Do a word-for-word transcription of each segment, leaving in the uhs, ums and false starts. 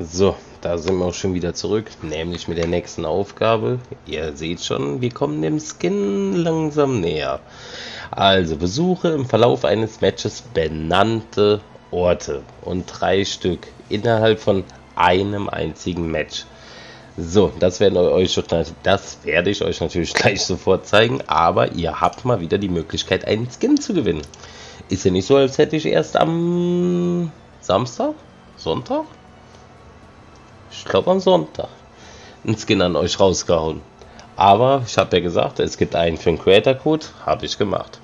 So, da sind wir auch schon wieder zurück, nämlich mit der nächsten Aufgabe. Ihr seht schon, wir kommen dem Skin langsam näher. Also, besuche im Verlauf eines Matches benannte Orte. Und drei Stück innerhalb von einem einzigen Match. So, das, werden euch, das werde ich euch natürlich gleich sofort zeigen, aber ihr habt mal wieder die Möglichkeit, einen Skin zu gewinnen. Ist ja nicht so, als hätte ich erst am Samstag, Sonntag? Ich glaube am Sonntag einen Skin an euch rausgehauen. Aber ich habe ja gesagt, es gibt einen für den Creator Code, habe ich gemacht.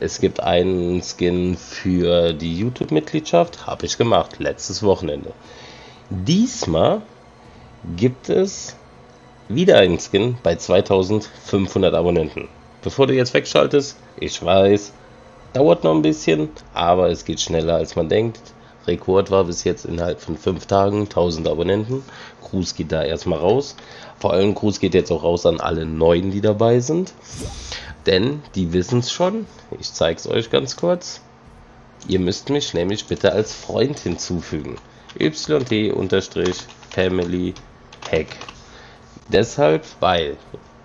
Es gibt einen Skin für die YouTube-Mitgliedschaft, habe ich gemacht, letztes Wochenende. Diesmal gibt es wieder einen Skin bei zweitausendfünfhundert Abonnenten. Bevor du jetzt wegschaltest, ich weiß, dauert noch ein bisschen, aber es geht schneller als man denkt. Rekord war bis jetzt innerhalb von fünf Tagen tausend Abonnenten. Gruß geht da erstmal raus. Vor allem Gruß geht jetzt auch raus an alle Neuen, die dabei sind. Denn die wissen es schon. Ich zeige es euch ganz kurz. Ihr müsst mich nämlich bitte als Freund hinzufügen. Y T Family Hack. Deshalb, weil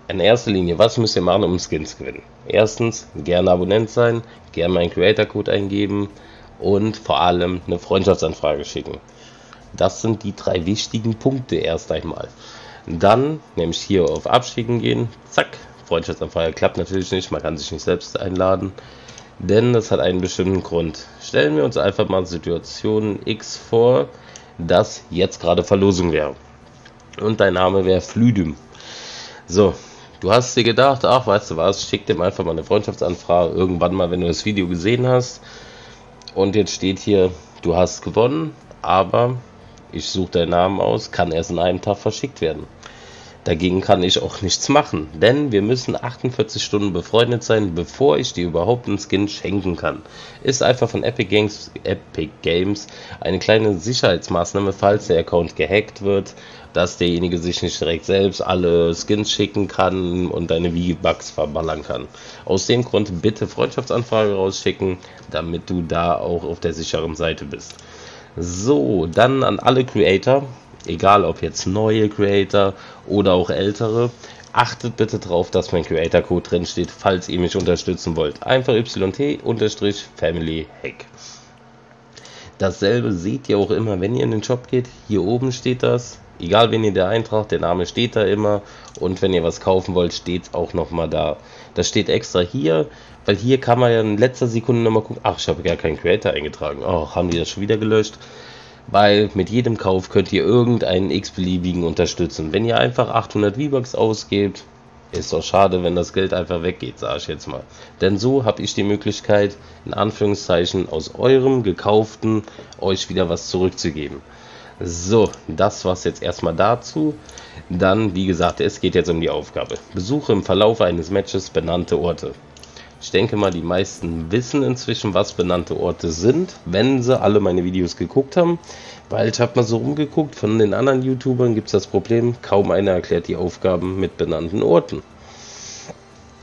in erster Linie, was müsst ihr machen, um Skins zu gewinnen? Erstens, gerne Abonnent sein, gerne meinen Creator Code eingeben. Und vor allem eine Freundschaftsanfrage schicken. Das sind die drei wichtigen Punkte erst einmal. Dann nämlich hier auf Abschicken gehen. Zack, Freundschaftsanfrage klappt natürlich nicht. Man kann sich nicht selbst einladen. Denn das hat einen bestimmten Grund. Stellen wir uns einfach mal Situation X vor, dass jetzt gerade Verlosung wäre. Und dein Name wäre Flüdüm. So, du hast dir gedacht, ach weißt du was, schick dem einfach mal eine Freundschaftsanfrage. Irgendwann mal, wenn du das Video gesehen hast. Und jetzt steht hier, du hast gewonnen, aber ich suche deinen Namen aus, kann erst in einem Tag verschickt werden. Dagegen kann ich auch nichts machen, denn wir müssen achtundvierzig Stunden befreundet sein, bevor ich dir überhaupt einen Skin schenken kann. Ist einfach von Epic Games, Epic Games eine kleine Sicherheitsmaßnahme, falls der Account gehackt wird, dass derjenige sich nicht direkt selbst alle Skins schicken kann und deine V-Bucks verballern kann. Aus dem Grund bitte Freundschaftsanfrage rausschicken, damit du da auch auf der sicheren Seite bist. So, dann an alle Creator, egal ob jetzt neue Creator oder auch ältere, achtet bitte drauf, dass mein Creator Code drin steht, falls ihr mich unterstützen wollt. Einfach Y T Family Hack. Dasselbe seht ihr auch immer, wenn ihr in den Shop geht. Hier oben steht das. Egal wen ihr da eintragt, der Name steht da immer. Und wenn ihr was kaufen wollt, steht es auch nochmal da. Das steht extra hier, weil hier kann man ja in letzter Sekunde nochmal gucken. Ach, ich habe gar keinen Creator eingetragen. Ach, haben die das schon wieder gelöscht? Weil mit jedem Kauf könnt ihr irgendeinen x-beliebigen unterstützen. Wenn ihr einfach achthundert V-Bucks ausgebt, ist doch schade, wenn das Geld einfach weggeht, sage ich jetzt mal. Denn so habe ich die Möglichkeit, in Anführungszeichen aus eurem Gekauften euch wieder was zurückzugeben. So, das war's jetzt erstmal dazu. Dann, wie gesagt, es geht jetzt um die Aufgabe. Besuche im Verlauf eines Matches benannte Orte. Ich denke mal, die meisten wissen inzwischen, was benannte Orte sind, wenn sie alle meine Videos geguckt haben. Weil ich habe mal so rumgeguckt, von den anderen YouTubern gibt es das Problem, kaum einer erklärt die Aufgaben mit benannten Orten.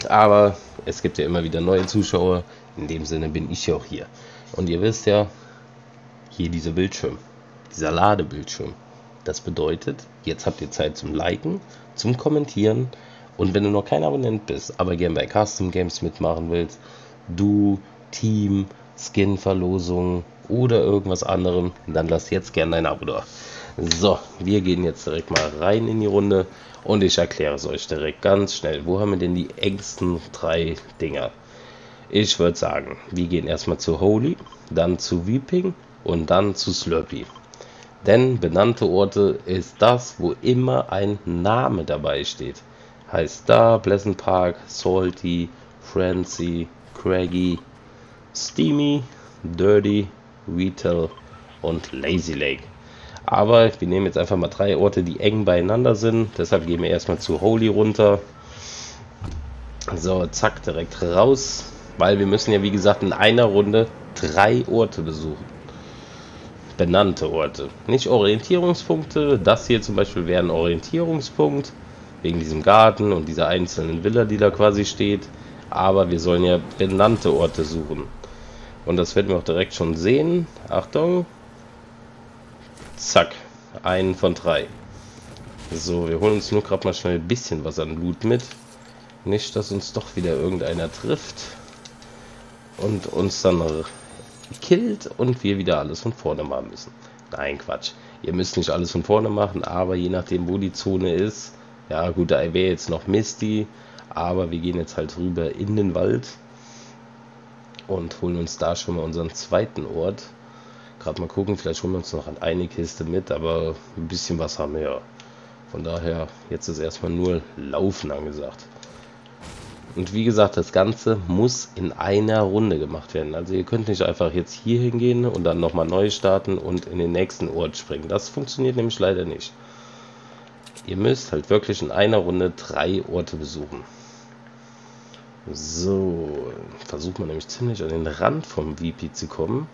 Aber es gibt ja immer wieder neue Zuschauer, in dem Sinne bin ich ja auch hier. Und ihr wisst ja, hier dieser Bildschirm. Dieser Ladebildschirm. Das bedeutet, jetzt habt ihr Zeit zum Liken, zum Kommentieren und wenn du noch kein Abonnent bist, aber gerne bei Custom Games mitmachen willst, du, Team, Skin-Verlosung oder irgendwas anderem, dann lass jetzt gerne dein Abo da. So, wir gehen jetzt direkt mal rein in die Runde und ich erkläre es euch direkt ganz schnell. Wo haben wir denn die engsten drei Dinger? Ich würde sagen, wir gehen erstmal zu Holy, dann zu Weeping und dann zu Slurpee. Denn benannte Orte ist das, wo immer ein Name dabei steht. Heißt da Pleasant Park, Salty, Frenzy, Craggy, Steamy, Dirty, Retail und Lazy Lake. Aber wir nehmen jetzt einfach mal drei Orte, die eng beieinander sind. Deshalb gehen wir erstmal zu Holy runter. So, zack, direkt raus. Weil wir müssen ja wie gesagt in einer Runde drei Orte besuchen. Benannte Orte, nicht Orientierungspunkte. Das hier zum Beispiel wäre ein Orientierungspunkt wegen diesem Garten und dieser einzelnen Villa, die da quasi steht. Aber wir sollen ja benannte Orte suchen und das werden wir auch direkt schon sehen. Achtung, zack, Einen von drei. So, wir holen uns nur gerade mal schnell ein bisschen was an Loot mit. Nicht, dass uns doch wieder irgendeiner trifft und uns dann killt und wir wieder alles von vorne machen müssen. Nein, Quatsch. Ihr müsst nicht alles von vorne machen, aber je nachdem, wo die Zone ist. Ja, gut, da wäre jetzt noch Misty, aber wir gehen jetzt halt rüber in den Wald und holen uns da schon mal unseren zweiten Ort. Gerade mal gucken, vielleicht holen wir uns noch eine Kiste mit, aber ein bisschen was haben wir ja. Von daher, jetzt ist erstmal nur Laufen angesagt. Und wie gesagt, das Ganze muss in einer Runde gemacht werden. Also ihr könnt nicht einfach jetzt hier hingehen und dann nochmal neu starten und in den nächsten Ort springen. Das funktioniert nämlich leider nicht. Ihr müsst halt wirklich in einer Runde drei Orte besuchen. So, versucht man nämlich ziemlich an den Rand vom V P zu kommen,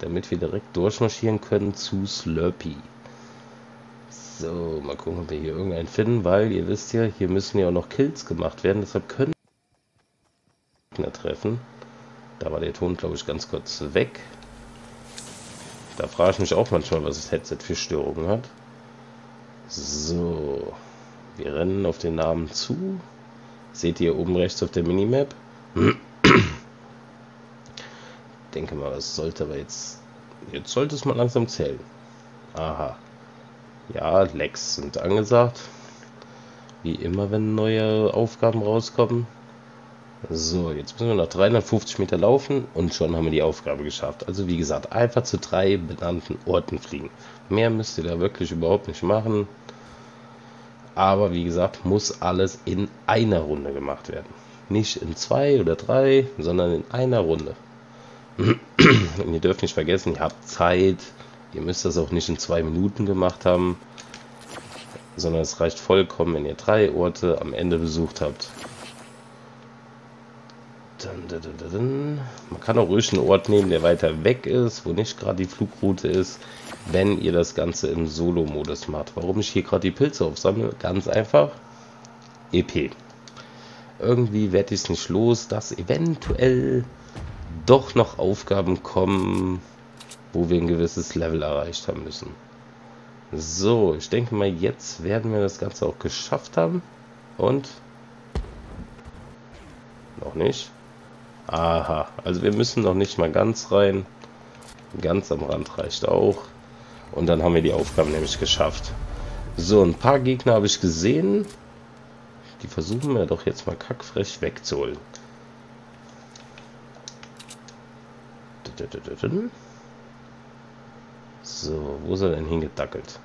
damit wir direkt durchmarschieren können zu Slurpee. So, mal gucken, ob wir hier irgendeinen finden, weil ihr wisst ja, hier müssen ja auch noch Kills gemacht werden, deshalb können treffen. Da war der Ton, glaube ich, ganz kurz weg. Da frage ich mich auch manchmal, was das Headset für Störungen hat. So, wir rennen auf den Namen zu. Seht ihr oben rechts auf der Minimap? Ich denke mal, das sollte aber jetzt... Jetzt sollte es mal langsam zählen. Aha. Ja, Lags sind angesagt. Wie immer, wenn neue Aufgaben rauskommen. So, jetzt müssen wir noch dreihundertfünfzig Meter laufen und schon haben wir die Aufgabe geschafft. Also wie gesagt, einfach zu drei benannten Orten fliegen. Mehr müsst ihr da wirklich überhaupt nicht machen. Aber wie gesagt, muss alles in einer Runde gemacht werden. Nicht in zwei oder drei, sondern in einer Runde. Und ihr dürft nicht vergessen, ihr habt Zeit. Ihr müsst das auch nicht in zwei Minuten gemacht haben. Sondern es reicht vollkommen, wenn ihr drei Orte am Ende besucht habt. Man kann auch ruhig einen Ort nehmen, der weiter weg ist, wo nicht gerade die Flugroute ist, wenn ihr das Ganze im Solo-Modus macht. Warum ich hier gerade die Pilze aufsammle? Ganz einfach. E P. Irgendwie werde ich es nicht los, dass eventuell doch noch Aufgaben kommen, wo wir ein gewisses Level erreicht haben müssen. So, ich denke mal, jetzt werden wir das Ganze auch geschafft haben. Und? Noch nicht. Aha, also wir müssen noch nicht mal ganz rein. Ganz am Rand reicht auch. Und dann haben wir die Aufgabe nämlich geschafft. So, ein paar Gegner habe ich gesehen. Die versuchen wir doch jetzt mal kackfrech wegzuholen. So, wo ist er denn hingedackelt?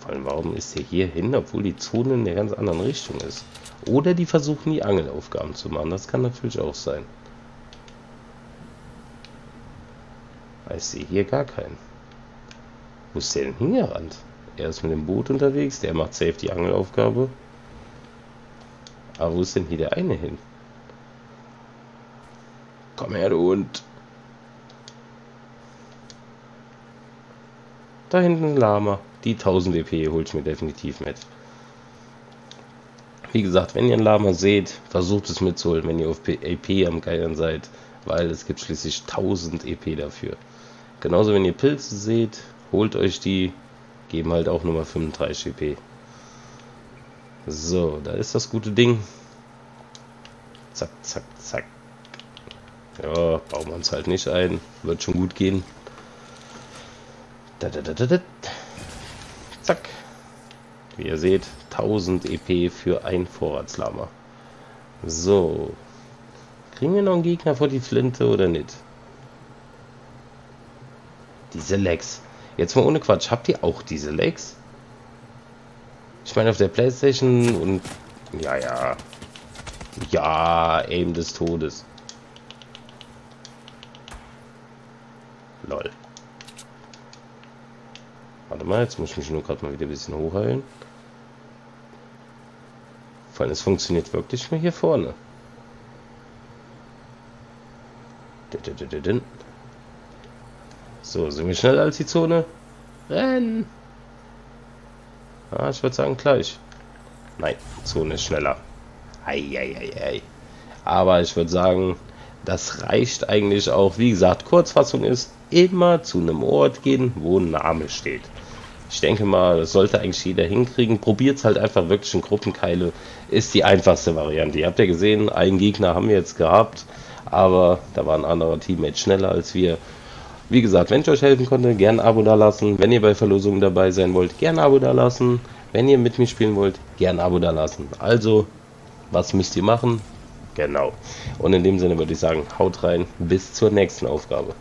Vor allem, warum ist er hier hin, obwohl die Zone in der ganz anderen Richtung ist? Oder die versuchen, die Angelaufgaben zu machen. Das kann natürlich auch sein. Ich sehe hier gar keinen. Wo ist der denn hingerannt? Er ist mit dem Boot unterwegs, der macht safe die Angelaufgabe. Aber wo ist denn hier der eine hin? Komm her, du Hund. Da hinten ein Lama. Die tausend E P hol ich mir definitiv mit. Wie gesagt, wenn ihr einen Lama seht, versucht es mitzuholen, wenn ihr auf E P am Geiern seid, weil es gibt schließlich tausend E P dafür. Genauso, wenn ihr Pilze seht, holt euch die, geben halt auch nochmal fünfunddreißig E P. So, da ist das gute Ding. Zack, zack, zack. Ja, bauen wir uns halt nicht ein, wird schon gut gehen. Da, da, da, da, da. Zack. Wie ihr seht, tausend E P für ein Vorratslama. So. Kriegen wir noch einen Gegner vor die Flinte oder nicht? Diese Lags. Jetzt mal ohne Quatsch. Habt ihr auch diese Lags? Ich meine auf der Playstation und... Ja, ja. Ja, Aim des Todes. Lol. Warte mal, jetzt muss ich mich nur gerade mal wieder ein bisschen hochheilen. Vor allem, es funktioniert wirklich nur hier vorne. So, sind wir schneller als die Zone? Rennen! Ah, ich würde sagen gleich. Nein, Zone ist schneller. Eieiei. Aber ich würde sagen, das reicht eigentlich auch. Wie gesagt, Kurzfassung ist, immer zu einem Ort gehen, wo ein Name steht. Ich denke mal, das sollte eigentlich jeder hinkriegen. Probiert es halt einfach wirklich in Gruppenkeile. Ist die einfachste Variante. Ihr habt ja gesehen, einen Gegner haben wir jetzt gehabt. Aber da war ein anderer Teammate schneller als wir. Wie gesagt, wenn ich euch helfen konnte, gerne ein Abo da lassen. Wenn ihr bei Verlosungen dabei sein wollt, gerne ein Abo da lassen. Wenn ihr mit mir spielen wollt, gerne ein Abo da lassen. Also, was müsst ihr machen? Genau. Und in dem Sinne würde ich sagen, haut rein, bis zur nächsten Aufgabe.